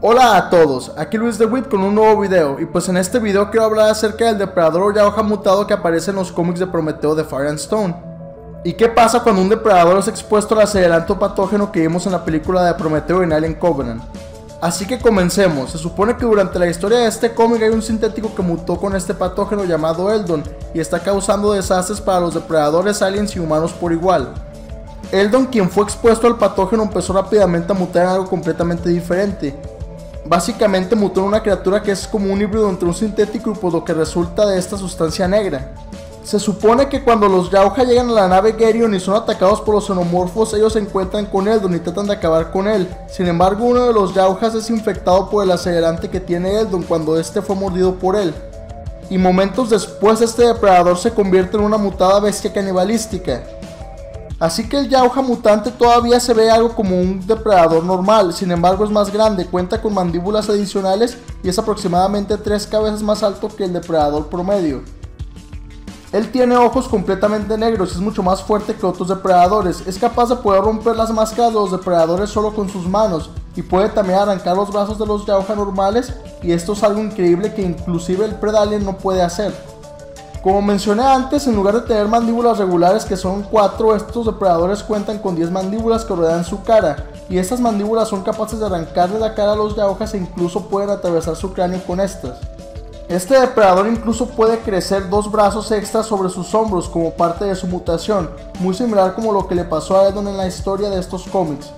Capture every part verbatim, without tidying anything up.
Hola a todos, aquí Luis Dewitt con un nuevo video, y pues en este video quiero hablar acerca del depredador Yauja mutado que aparece en los cómics de Prometeo de Fire and Stone. ¿Y qué pasa cuando un depredador es expuesto al aceleranto patógeno que vimos en la película de Prometeo en Alien Covenant? Así que comencemos. Se supone que durante la historia de este cómic hay un sintético que mutó con este patógeno llamado Eldon y está causando desastres para los depredadores aliens y humanos por igual. Eldon, quien fue expuesto al patógeno, empezó rápidamente a mutar en algo completamente diferente. Básicamente mutó en una criatura que es como un híbrido entre un sintético y por lo que resulta de esta sustancia negra. Se supone que cuando los Yauja llegan a la nave Geryon y son atacados por los xenomorfos, ellos se encuentran con Eldon y tratan de acabar con él. Sin embargo, uno de los Yaujas es infectado por el acelerante que tiene Eldon cuando este fue mordido por él. Y momentos después este depredador se convierte en una mutada bestia canibalística. Así que el Yauja mutante todavía se ve algo como un depredador normal, sin embargo es más grande, cuenta con mandíbulas adicionales y es aproximadamente tres cabezas más alto que el depredador promedio. Él tiene ojos completamente negros y es mucho más fuerte que otros depredadores, es capaz de poder romper las máscaras de los depredadores solo con sus manos y puede también arrancar los brazos de los Yauja normales, y esto es algo increíble que inclusive el Predalien no puede hacer. Como mencioné antes, en lugar de tener mandíbulas regulares que son cuatro, estos depredadores cuentan con diez mandíbulas que rodean su cara, y estas mandíbulas son capaces de arrancarle la cara a los Yaujas e incluso pueden atravesar su cráneo con estas. Este depredador incluso puede crecer dos brazos extras sobre sus hombros como parte de su mutación, muy similar como lo que le pasó a Eldon en la historia de estos cómics.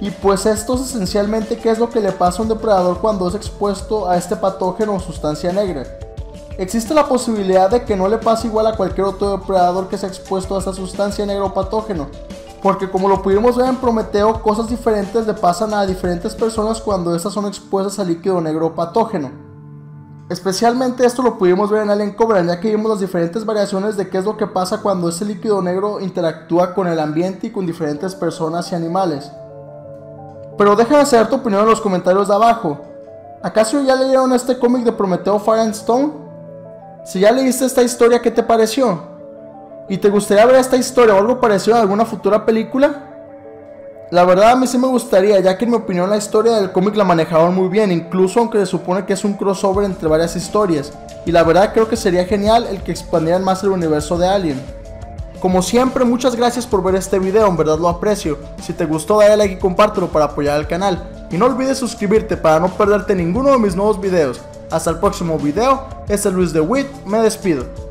Y pues esto es esencialmente qué es lo que le pasa a un depredador cuando es expuesto a este patógeno o sustancia negra. Existe la posibilidad de que no le pase igual a cualquier otro depredador que sea expuesto a esta sustancia negra o patógeno, porque como lo pudimos ver en Prometeo, cosas diferentes le pasan a diferentes personas cuando estas son expuestas al líquido negro o patógeno. Especialmente esto lo pudimos ver en Alien Cobra, ya que vimos las diferentes variaciones de qué es lo que pasa cuando este líquido negro interactúa con el ambiente y con diferentes personas y animales. Pero déjame saber tu opinión en los comentarios de abajo. ¿Acaso ya leyeron este cómic de Prometeo Fire and Stone? Si ya leíste esta historia, ¿qué te pareció? ¿Y te gustaría ver esta historia o algo parecido en alguna futura película? La verdad a mí sí me gustaría, ya que en mi opinión la historia del cómic la manejaron muy bien, incluso aunque se supone que es un crossover entre varias historias, y la verdad creo que sería genial el que expandieran más el universo de Alien. Como siempre, muchas gracias por ver este video, en verdad lo aprecio. Si te gustó, dale like y compártelo para apoyar al canal, y no olvides suscribirte para no perderte ninguno de mis nuevos videos. Hasta el próximo video, este es Luis DeWitt, me despido.